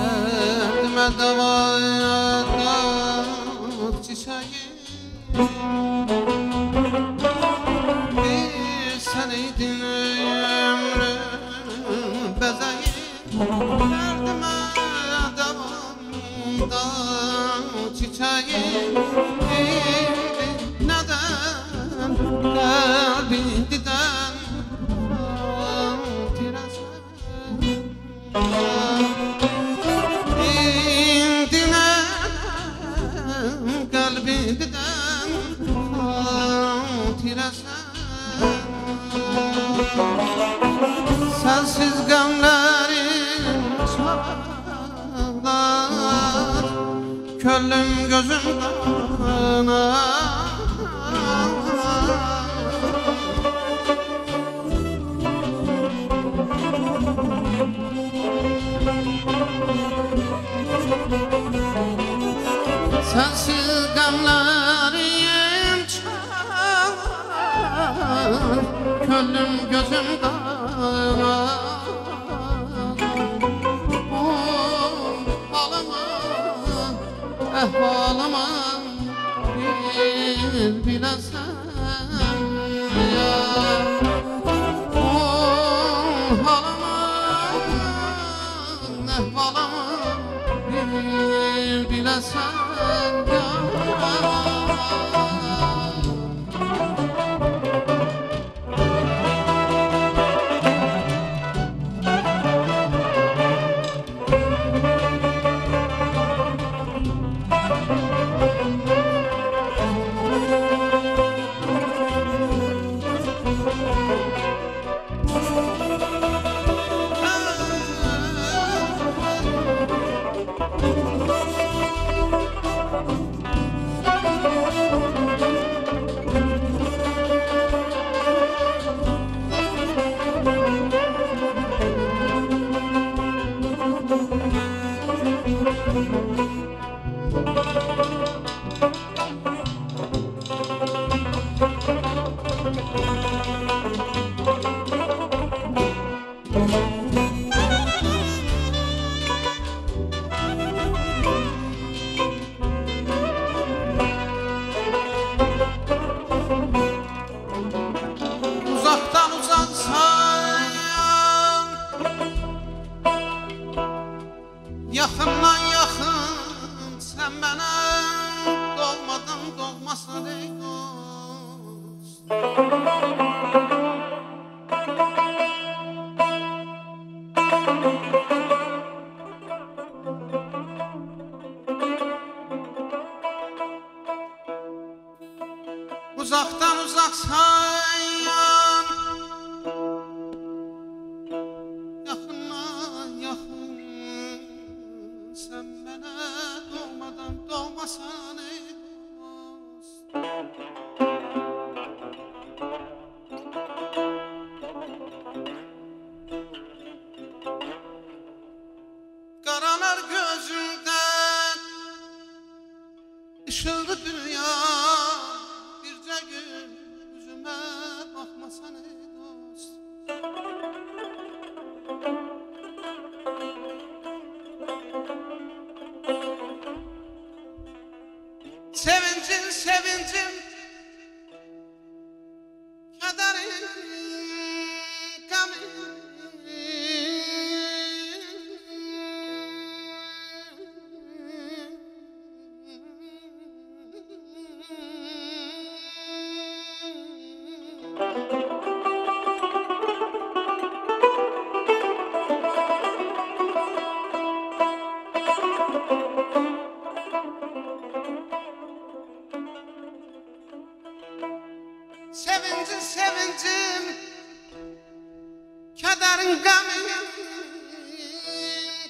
Derdime deva yar çiçeğim, bir seneydin ömrüm bezeyim. Derdime devamdan çiçeğim, neden kalbin diden sensiz gamlerim sorar, köllüm gözümden ağlar. Sensiz gamlerim çalar, köllüm gözümden ağlama, bir bilesen ya. Ağlama, bir bilesen ya. Uzaktan uzak sayan, yakından yakın sen bana, doğmadan doğmasan ey dost. Karanır gözümden ışıldı dünya. Sevincim, kaderim, gamim. Sevincim, kaderin gamı,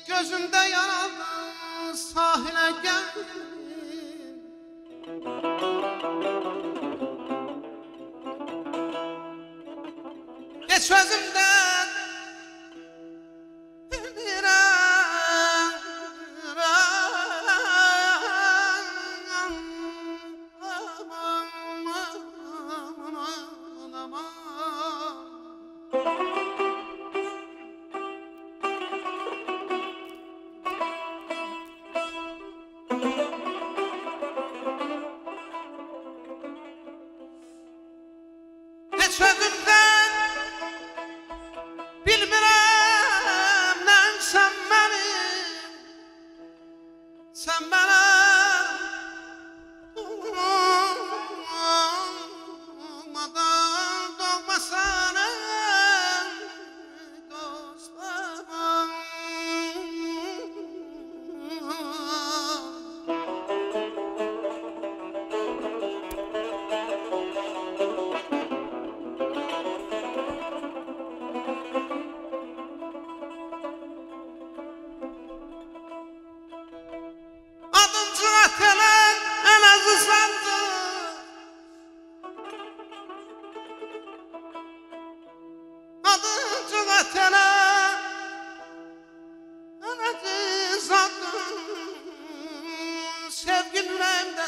gözümde yaradan sahile gel. Geç özümden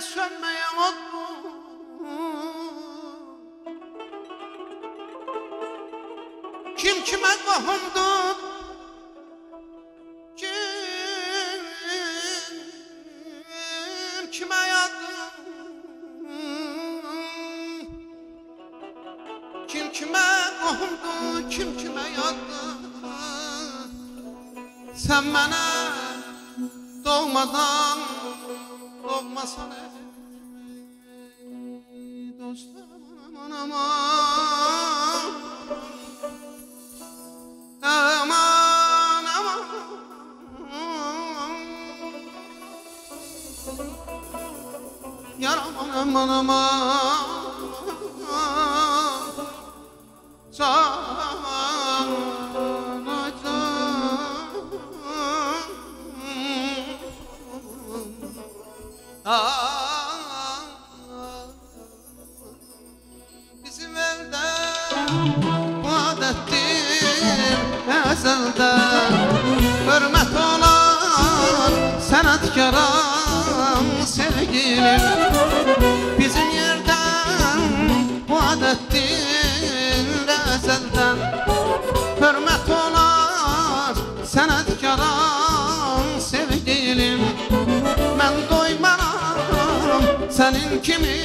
sönmeyen ot mu? Kim kime kahındı? Kim kime yattı? Kim kime kahındı? Kim kime yattı? Sen bana doğmadan doğmasan ey dostum aman aman aman yaram aman aman bizim evde adettir ezelden hürmet olan sanatkaram sevgilim bizim yerden adettir ezelden hürmet olan sanatkaram sevgilim ben doymam senin kimi,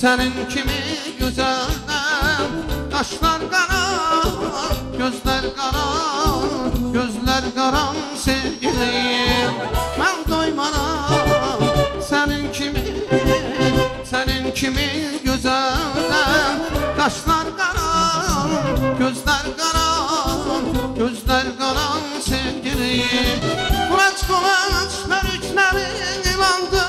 senin kimi güzelden kaşlar kara, gözler kara, gözler karam sevgilim ben doymaram senin kimi, senin kimi güzelden kaşlar kara, gözler kara, gözler karam sevgilim kulaç kulaç börüklerin ilandı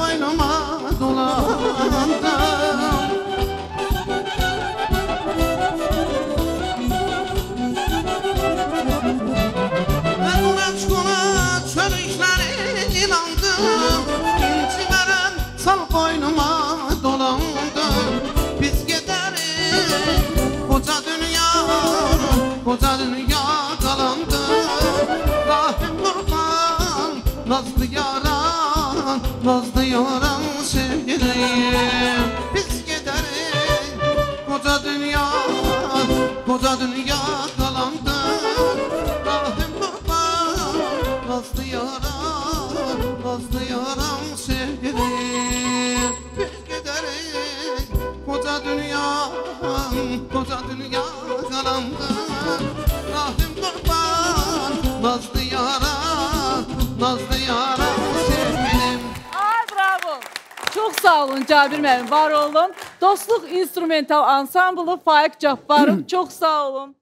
boynuma dolandım ben uğraç kulaç çörüklere inandım İnci veren sal boynuma dolandım biz gideriz koca dünya kalandı rahim kurban nazlı yaram nazlı yaram sevgilim biz gideriz koca dünya kalandı rahim kurban nazlı yaram sevgilim biz gideriz koca dünya kalandı rahim kurban nazlı yaram çok sağ olun Cabir müəllim, var olun. Dostluk instrumental ensemblu Faik Caffarov, çok sağ olun.